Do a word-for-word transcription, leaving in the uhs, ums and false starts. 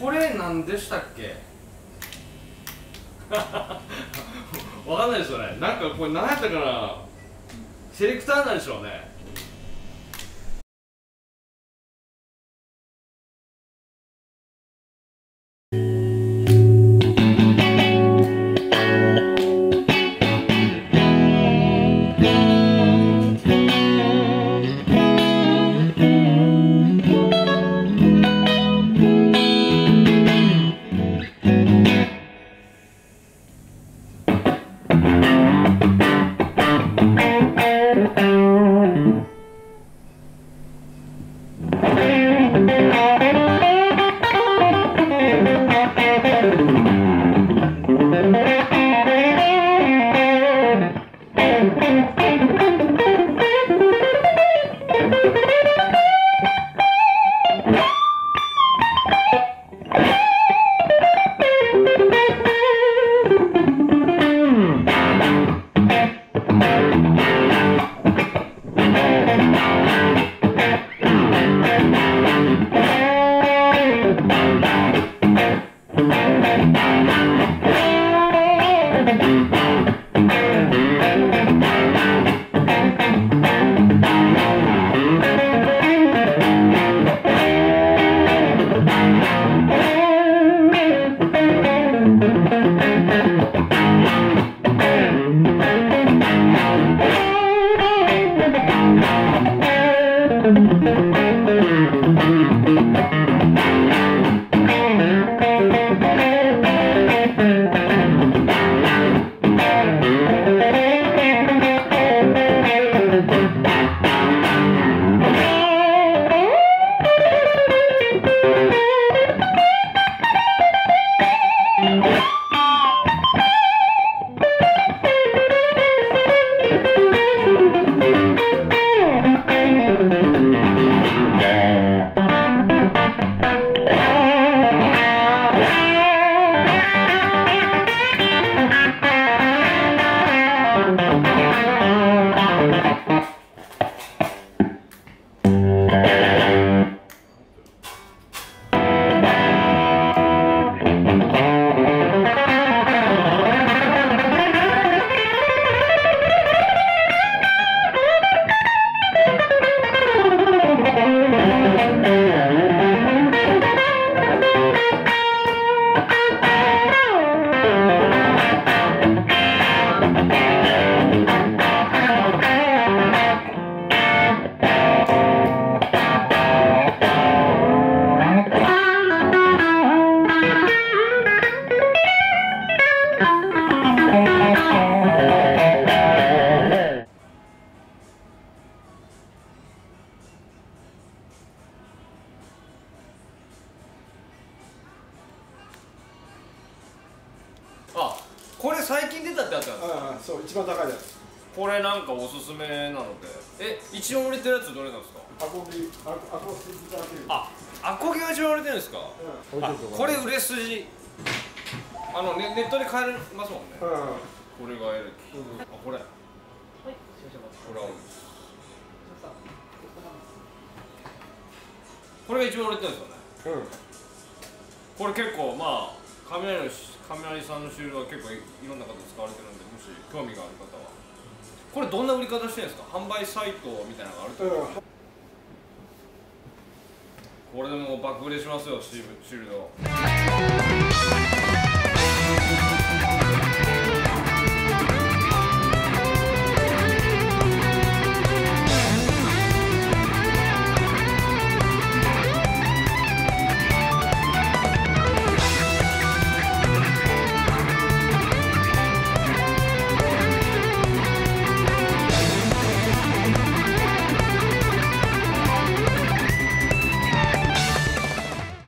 これ何でしたっけわかんないですよね。なんかこれ何やったかな、セレクターなんでしょうね。Thank you. あ、これ最近出たってやつなんですか。ああ、そう、一番高いやつ。これなんかおすすめなので。え、一応売れてるやつどれなんですか。アコギ、アコギが売れてる。あ、アコギが一番売れてるんですか。うん、あ、これ売れ筋。あの、ね、ネットで買えますもんね。うん、これがえる。うん、あ、これ。はい、これ合うんです。これが一番売れてるんですよね。うん、これ結構まあ雷の雷さんのシールは結構 い, いろんな方使われてるんで、もし興味がある方はこれどんな売り方してるんですか。販売サイトみたいなのがあると思うんですか。これでもう爆売れしますよ、シールド。